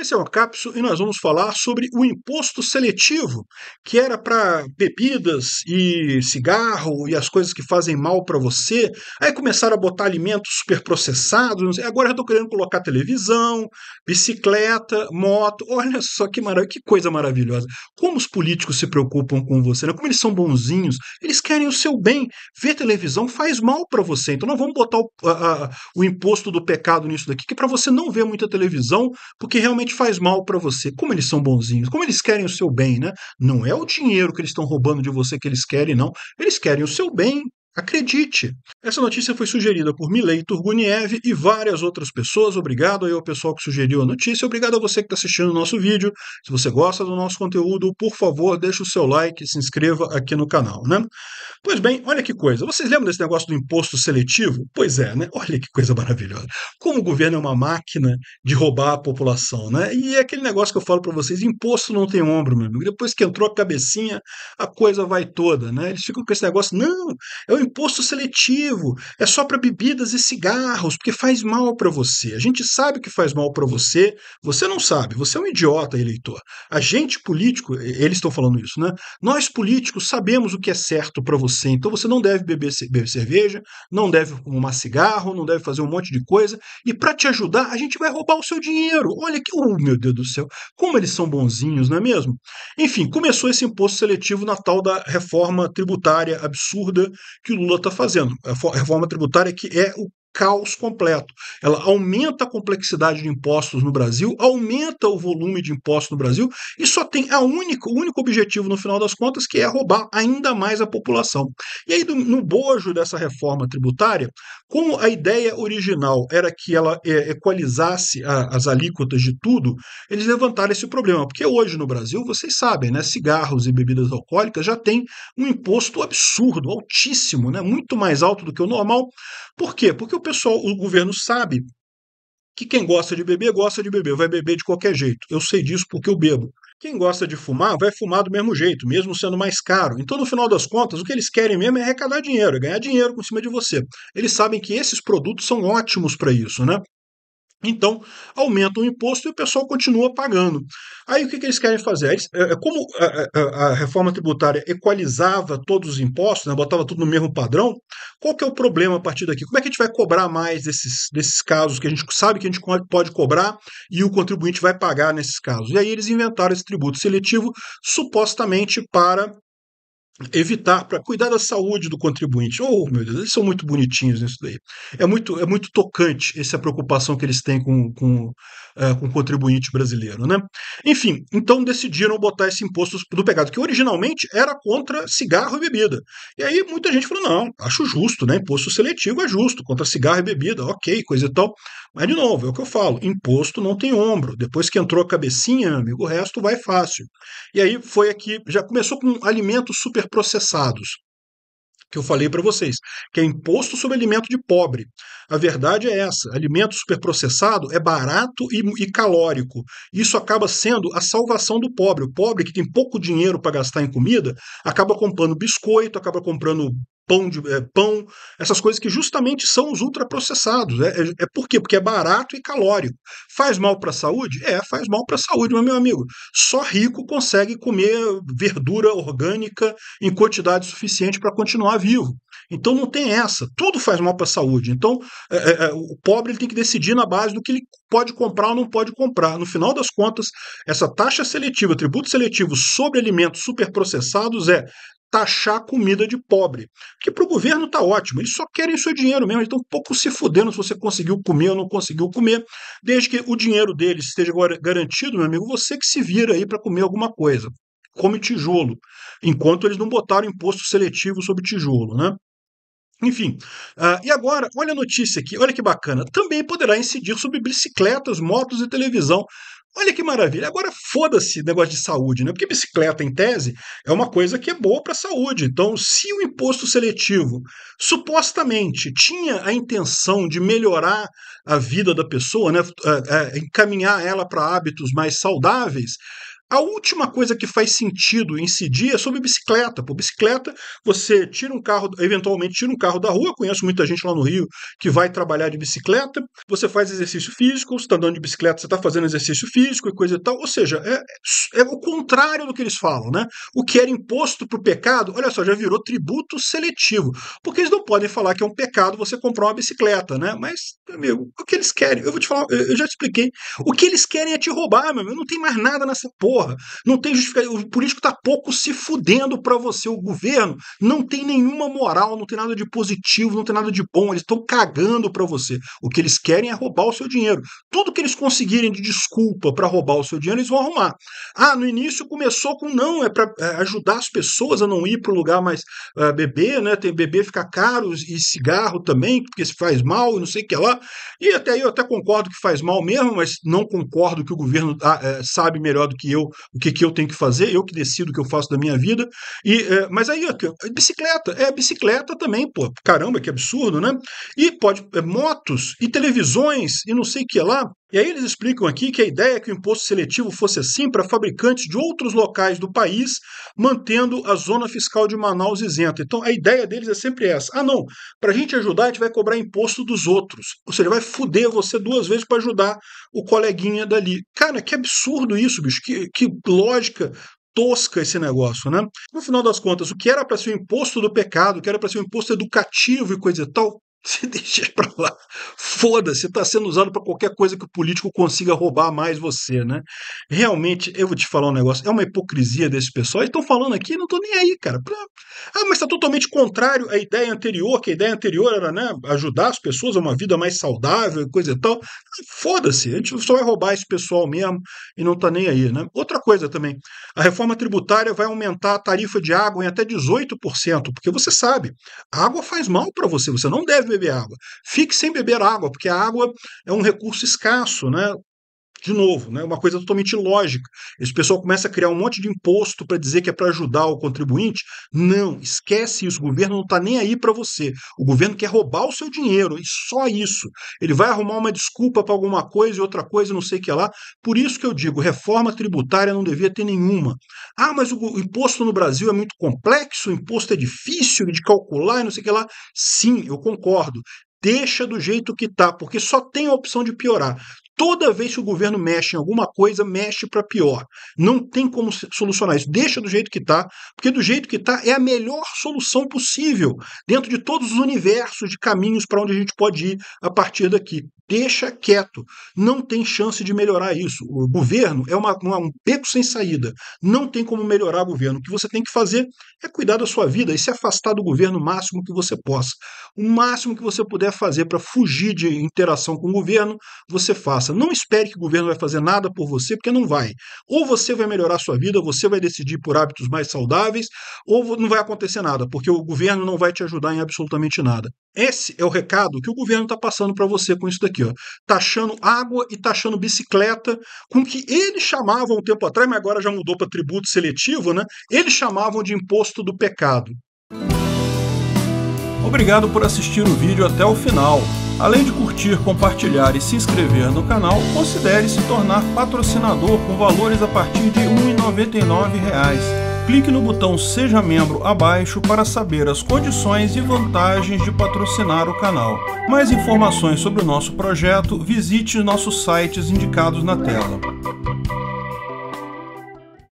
Esse é o ancap.su e nós vamos falar sobre o imposto seletivo, que era para bebidas e cigarro e as coisas que fazem mal para você. Aí começaram a botar alimentos superprocessados, agora já estou querendo colocar televisão, bicicleta, moto. Olha só que maravilha, que coisa maravilhosa. Como os políticos se preocupam com você, né? Como eles são bonzinhos, eles querem o seu bem. Ver televisão faz mal para você, então não vamos botar o imposto do pecado nisso daqui, que é para você não ver muita televisão, porque realmente faz mal para você. Como eles são bonzinhos, como eles querem o seu bem, né? Não é o dinheiro que eles estão roubando de você que eles querem, não. Eles querem o seu bem. Acredite! Essa notícia foi sugerida por Milei Turguniev e várias outras pessoas. Obrigado aí ao pessoal que sugeriu a notícia. Obrigado a você que está assistindo o nosso vídeo. Se você gosta do nosso conteúdo, por favor, deixa o seu like e se inscreva aqui no canal, né? Pois bem, olha que coisa. Vocês lembram desse negócio do imposto seletivo? Pois é, né? Olha que coisa maravilhosa. Como o governo é uma máquina de roubar a população, né? E é aquele negócio que eu falo para vocês, imposto não tem ombro, meu amigo. Depois que entrou a cabecinha, a coisa vai toda, né? Eles ficam com esse negócio, não, é o imposto seletivo, é só para bebidas e cigarros, porque faz mal para você. A gente sabe que faz mal para você, você não sabe, você é um idiota, eleitor. A gente político, eles estão falando isso, né? Nós políticos sabemos o que é certo para você, então você não deve beber cerveja, não deve fumar cigarro, não deve fazer um monte de coisa, e para te ajudar, a gente vai roubar o seu dinheiro. Olha que, oh, meu Deus do céu, como eles são bonzinhos, não é mesmo? Enfim, começou esse imposto seletivo na tal da reforma tributária absurda que o Lula está fazendo, a reforma tributária que é o caos completo. Ela aumenta a complexidade de impostos no Brasil, aumenta o volume de impostos no Brasil e só tem o único objetivo no final das contas, que é roubar ainda mais a população. E aí no bojo dessa reforma tributária, como a ideia original era que ela equalizasse as alíquotas de tudo, eles levantaram esse problema, porque hoje no Brasil, vocês sabem, né, cigarros e bebidas alcoólicas já tem um imposto absurdo, altíssimo, né, muito mais alto do que o normal. Por quê? Porque o governo sabe que quem gosta de beber, vai beber de qualquer jeito. Eu sei disso porque eu bebo. Quem gosta de fumar, vai fumar do mesmo jeito, mesmo sendo mais caro. Então, no final das contas, o que eles querem mesmo é arrecadar dinheiro, é ganhar dinheiro por cima de você. Eles sabem que esses produtos são ótimos para isso, né? Então, aumenta o imposto e o pessoal continua pagando. Aí o que eles querem fazer? Como a reforma tributária equalizava todos os impostos, né, botava tudo no mesmo padrão, qual que é o problema a partir daqui? Como é que a gente vai cobrar mais desses casos que a gente sabe que a gente pode cobrar e o contribuinte vai pagar nesses casos? E aí eles inventaram esse tributo seletivo supostamente para evitar, para cuidar da saúde do contribuinte. Oh, meu Deus, eles são muito bonitinhos nisso daí. É muito tocante essa preocupação que eles têm com o contribuinte brasileiro, né? Enfim, então decidiram botar esse imposto do pecado, que originalmente era contra cigarro e bebida. E aí muita gente falou, não, acho justo, né? Imposto seletivo é justo, contra cigarro e bebida, ok, coisa e tal. Mas, de novo, é o que eu falo, imposto não tem ombro. Depois que entrou a cabecinha, amigo, o resto vai fácil. E aí foi aqui, já começou com alimentos super processados, que eu falei para vocês, que é imposto sobre alimento de pobre. A verdade é essa, alimento superprocessado é barato e calórico. Isso acaba sendo a salvação do pobre. O pobre que tem pouco dinheiro para gastar em comida, acaba comprando biscoito, acaba comprando pão, essas coisas que justamente são os ultraprocessados. É por quê? Porque é barato e calórico. Faz mal para a saúde? É, faz mal para a saúde, meu amigo. Só rico consegue comer verdura orgânica em quantidade suficiente para continuar vivo. Então não tem essa. Tudo faz mal para a saúde. Então o pobre ele tem que decidir na base do que ele pode comprar ou não pode comprar. No final das contas, essa taxa seletiva, tributo seletivo sobre alimentos superprocessados é taxar comida de pobre. Porque para o governo está ótimo, eles só querem o seu dinheiro mesmo, eles estão um pouco se fudendo se você conseguiu comer ou não conseguiu comer, desde que o dinheiro deles esteja garantido, meu amigo, você que se vira aí para comer alguma coisa. Come tijolo, enquanto eles não botaram imposto seletivo sobre tijolo, né? Enfim, e agora, olha a notícia aqui, olha que bacana, também poderá incidir sobre bicicletas, motos e televisão. Olha que maravilha, agora foda-se negócio de saúde, né? Porque bicicleta, em tese, é uma coisa que é boa para a saúde. Então, se o imposto seletivo supostamente tinha a intenção de melhorar a vida da pessoa, né? Encaminhar ela para hábitos mais saudáveis, A última coisa que faz sentido incidir é sobre bicicleta. Por bicicleta, você tira um carro, eventualmente tira um carro da rua. Conheço muita gente lá no Rio que vai trabalhar de bicicleta. Você faz exercício físico, você está andando de bicicleta, você está fazendo exercício físico e coisa e tal. Ou seja, é o contrário do que eles falam, né? O que era imposto para o pecado, olha só, já virou tributo seletivo. Porque eles não podem falar que é um pecado você comprar uma bicicleta, né? Mas, amigo, o que eles querem? Eu vou te falar, eu já te expliquei. O que eles querem é te roubar, meu amigo. Não tem mais nada nessa porra. Não tem justificativa. O político tá pouco se fudendo pra você. O governo não tem nenhuma moral, não tem nada de positivo, não tem nada de bom. Eles estão cagando pra você. O que eles querem é roubar o seu dinheiro. Tudo que eles conseguirem de desculpa pra roubar o seu dinheiro, eles vão arrumar. Ah, no início começou com não, é pra ajudar as pessoas a não ir pro lugar mais beber, né? Tem bebê fica caro e cigarro também, porque se faz mal e não sei o que lá. E até aí eu até concordo que faz mal mesmo, mas não concordo que o governo sabe melhor do que eu o que eu tenho que fazer, eu que decido o que eu faço da minha vida, mas aí bicicleta, bicicleta também, pô, caramba, que absurdo, né? E pode, motos e televisões e não sei o que lá. E aí eles explicam aqui que a ideia é que o imposto seletivo fosse assim para fabricantes de outros locais do país, mantendo a zona fiscal de Manaus isenta. Então a ideia deles é sempre essa. Ah não, para a gente ajudar a gente vai cobrar imposto dos outros. Ou seja, vai foder você duas vezes para ajudar o coleguinha dali. Cara, que absurdo isso, bicho. Que lógica tosca esse negócio, né? No final das contas, o que era para ser o imposto do pecado, o que era para ser o imposto educativo e coisa e tal, se deixa pra lá, foda-se, está sendo usado para qualquer coisa que o político consiga roubar mais você, né? Realmente, eu vou te falar um negócio, é uma hipocrisia desse pessoal. Eles estão falando aqui, não tô nem aí, cara. Ah, mas está totalmente contrário à ideia anterior, que a ideia anterior era, né, ajudar as pessoas a uma vida mais saudável e coisa e tal. Foda-se, a gente só vai roubar esse pessoal mesmo e não tá nem aí, né? Outra coisa também, a reforma tributária vai aumentar a tarifa de água em até 18%, porque você sabe, a água faz mal para você, você não deve beber água. Fique sem beber água, porque a água é um recurso escasso, né? De novo, né, uma coisa totalmente ilógica. Esse pessoal começa a criar um monte de imposto para dizer que é para ajudar o contribuinte. Não, esquece isso. O governo não está nem aí para você. O governo quer roubar o seu dinheiro, e só isso. Ele vai arrumar uma desculpa para alguma coisa e outra coisa, não sei o que lá. Por isso que eu digo, reforma tributária não devia ter nenhuma. Ah, mas o imposto no Brasil é muito complexo, o imposto é difícil de calcular e não sei o que lá. Sim, eu concordo. Deixa do jeito que está, porque só tem a opção de piorar. Toda vez que o governo mexe em alguma coisa, mexe para pior. Não tem como solucionar isso. Deixa do jeito que está, porque do jeito que está é a melhor solução possível, dentro de todos os universos de caminhos para onde a gente pode ir a partir daqui. Deixa quieto. Não tem chance de melhorar isso. O governo é um beco sem saída. Não tem como melhorar o governo. O que você tem que fazer é cuidar da sua vida e se afastar do governo o máximo que você possa. O máximo que você puder fazer para fugir de interação com o governo, você faça. Não espere que o governo vai fazer nada por você, porque não vai. Ou você vai melhorar a sua vida, você vai decidir por hábitos mais saudáveis, ou não vai acontecer nada, porque o governo não vai te ajudar em absolutamente nada. Esse é o recado que o governo está passando para você com isso daqui, ó. Taxando água e taxando bicicleta, com que eles chamavam um tempo atrás, mas agora já mudou para tributo seletivo, né? Eles chamavam de imposto do pecado. Obrigado por assistir o vídeo até o final. Além de curtir, compartilhar e se inscrever no canal, considere se tornar patrocinador com valores a partir de R$ 1,99. Clique no botão Seja Membro abaixo para saber as condições e vantagens de patrocinar o canal. Mais informações sobre o nosso projeto, visite nossos sites indicados na tela.